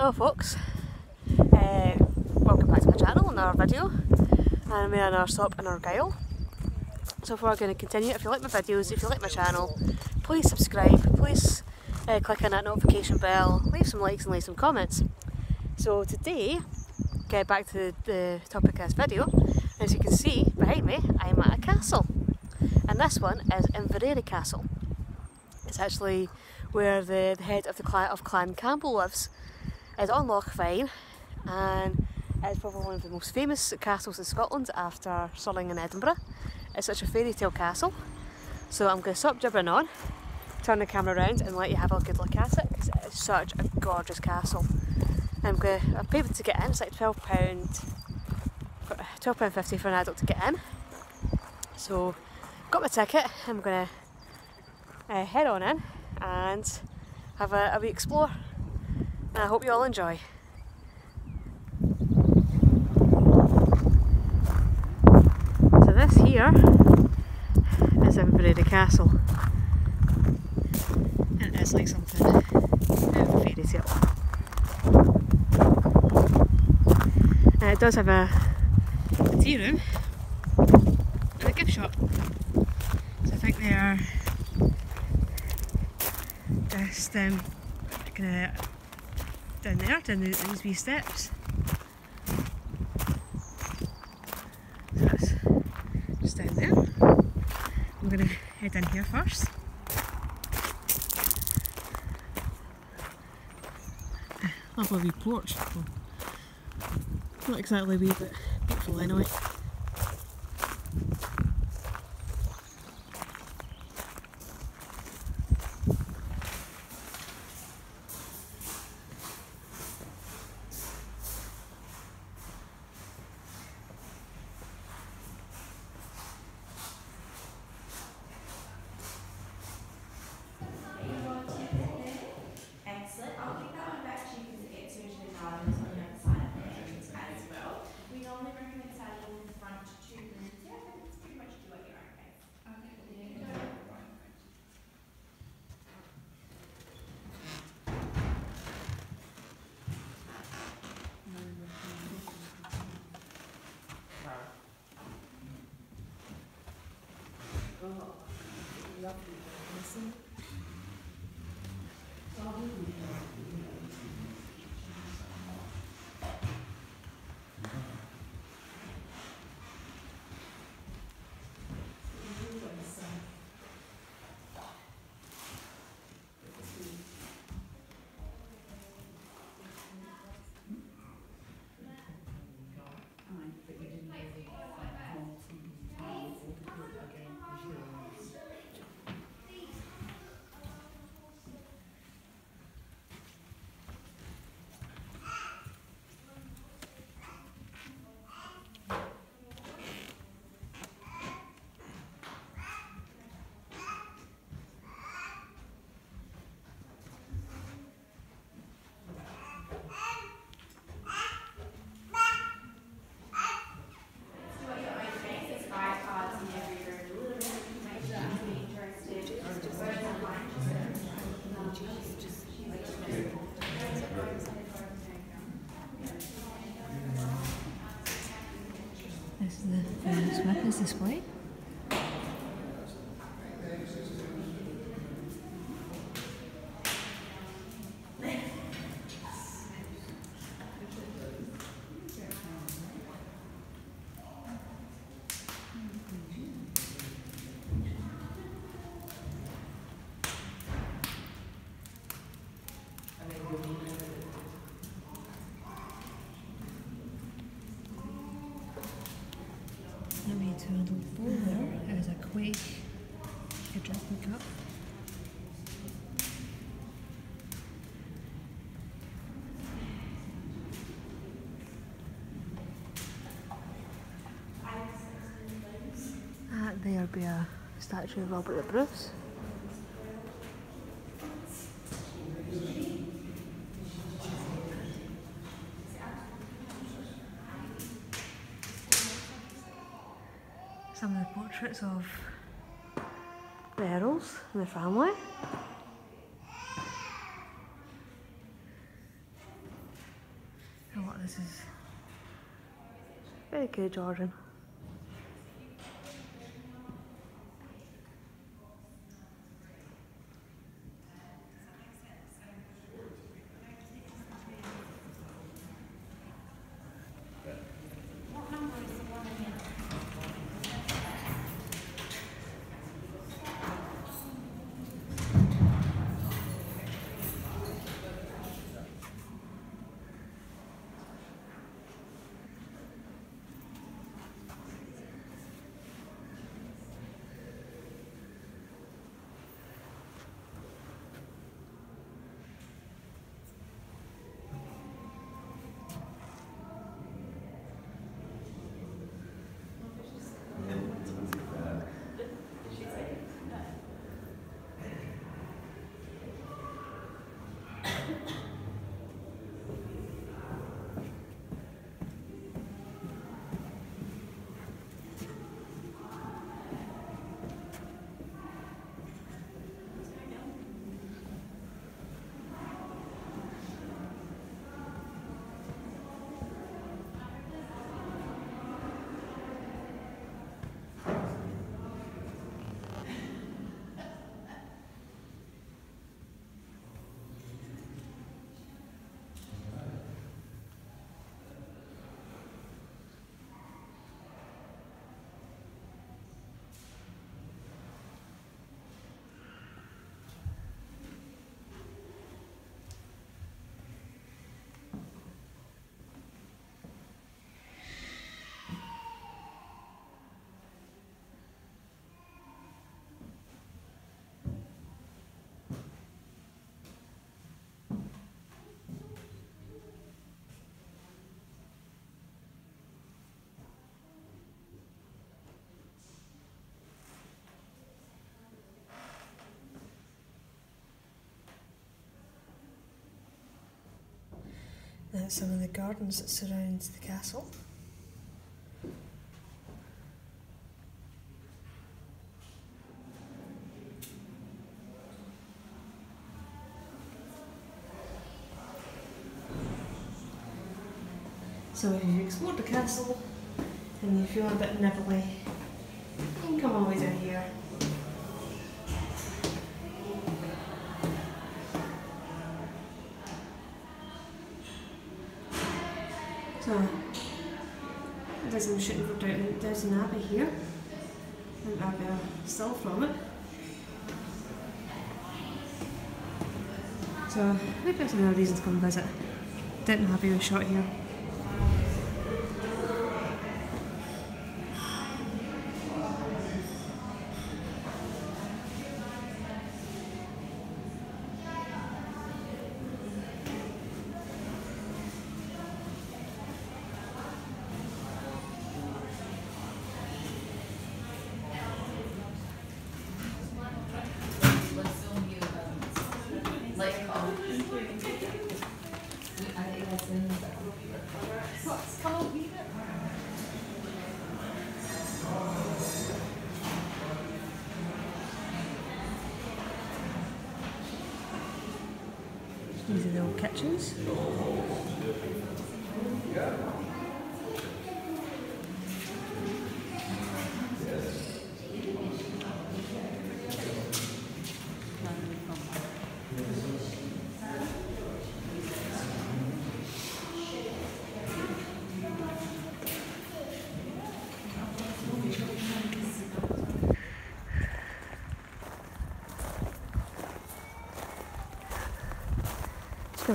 Hello folks, welcome back to my channel, another video, and we are in our stop in Argyll. So if we're going to continue, if you like my videos, if you like my channel, please subscribe, please click on that notification bell, leave some likes and leave some comments. So today, get back to the topic of this video. As you can see behind me, I'm at a castle, and this one is Inveraray Castle. It's actually where the head of the Clan Campbell lives. It's on Loch Fyne, and it's probably one of the most famous castles in Scotland after Stirling and Edinburgh. It's such a fairy tale castle. So I'm going to stop gibbering on, turn the camera around and let you have a good look at it, because it's such a gorgeous castle. I paid to get in, it's like £12.50 for an adult to get in. So got my ticket, I'm going to head on in and have a wee explore. And I hope you all enjoy. So this here is Inveraray Castle, and it's like something out of a fairy tale. And it does have a tea room and a gift shop. So I think they are just down there, down these wee steps. So that's just down there. I'm going to head in here first. Lovely wee porch. Well, not exactly wee, but beautiful anyway. Weapons display. There's a quake, a drinking cup. There'll be a statue of Robert the Bruce. Some of the portraits of the Earls and their family. what this is. Okay, Jordan. That's some of the gardens that surrounds the castle. So if you explore the castle and you feel a bit nibbly, you can come all the way down here. I'm shooting for Downton Abbey here, and I've got a still from it. So maybe there's another reason to come and visit. Downton Abbey was shot here. These are the old kitchens.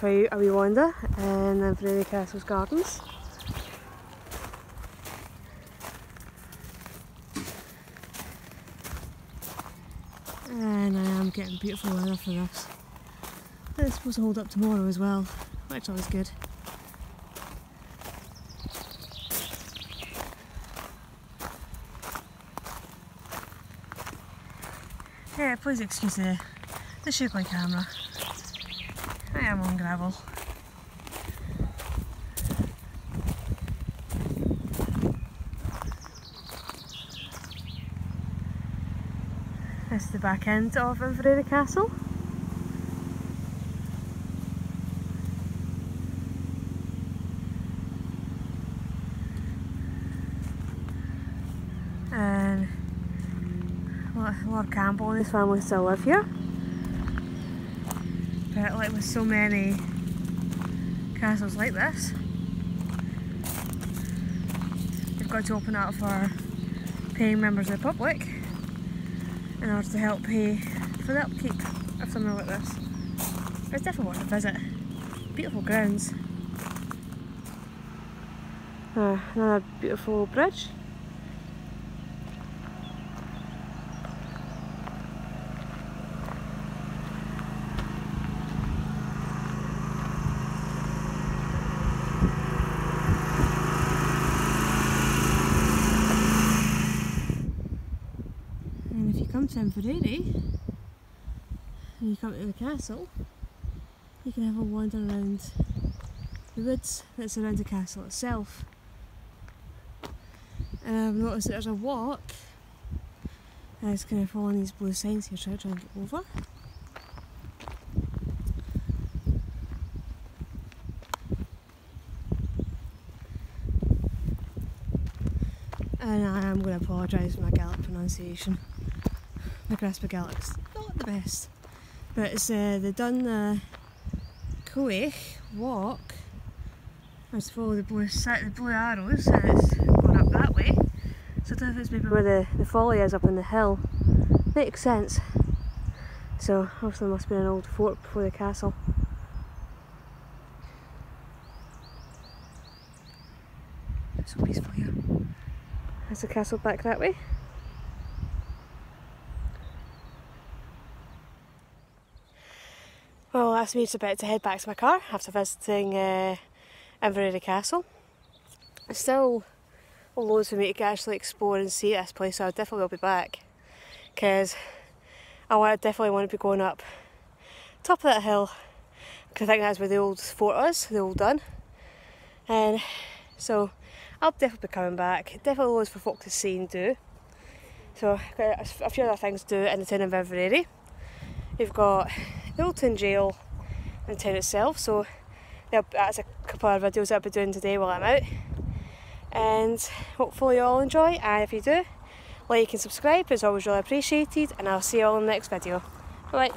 For a wee wander in Inveraray Castle's gardens. And I am getting beautiful weather for this. It's supposed to hold up tomorrow as well, which is always good. Yeah, please excuse the shake my camera. I am on gravel. This is the back end of Inveraray Castle. Lord Campbell and his family still live here. But like with so many castles like this, they've got to open up for paying members of the public in order to help pay for the upkeep of something like this. But it's definitely worth a visit. Beautiful grounds. Another beautiful bridge. And if you come to Inveraray and you come to the castle, you can have a wander around the woods that surround the castle itself. And I've noticed that there's a walk, and it's going to follow these blue signs here, try and get over. And I am going to apologise for my Gaelic pronunciation. My grasp of Gaelic's not the best, but it's they've done the Coich walk. I just follow the blue arrows, and it's going up that way. So I don't know if it's maybe where the folly is up on the hill. Makes sense. So obviously there must be an old fort before the castle. It's so peaceful here. There's the castle back that way. Well, that's me just about to head back to my car after visiting Inveraray Castle. There's still loads for me to actually explore and see this place, so I definitely will be back, because I definitely want to be going up top of that hill, because I think that's where the old fort is, the old Dun. And so I'll definitely be coming back. Definitely loads for folk to see and do. So I've got a few other things to do in the town of Inveraray. You've got the old town jail and the town itself, so that's a couple of videos that I'll be doing today while I'm out. And hopefully you all enjoy, and if you do, like and subscribe, it's always really appreciated, and I'll see you all in the next video. Bye.